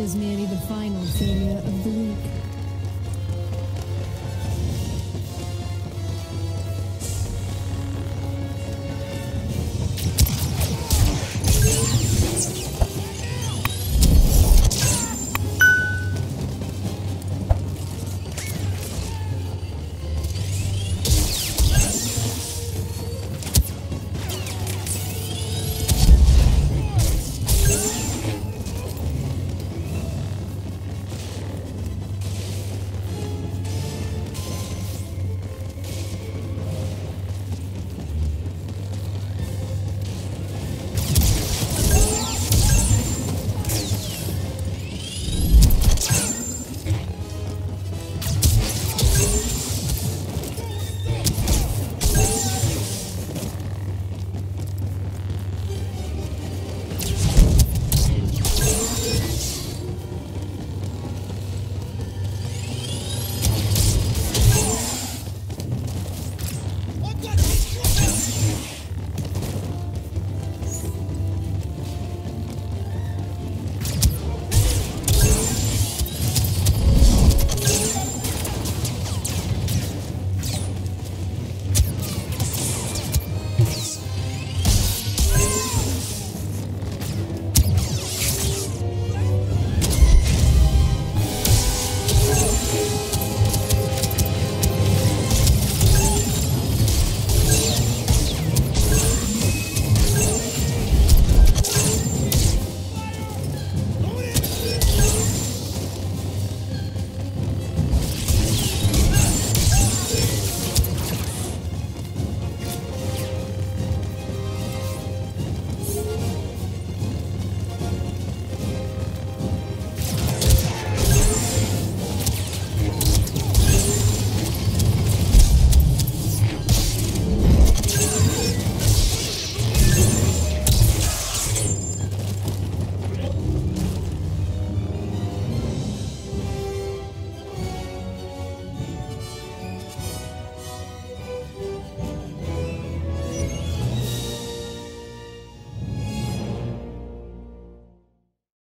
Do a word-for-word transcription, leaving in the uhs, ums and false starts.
is merely the final failure of the week. Thank you.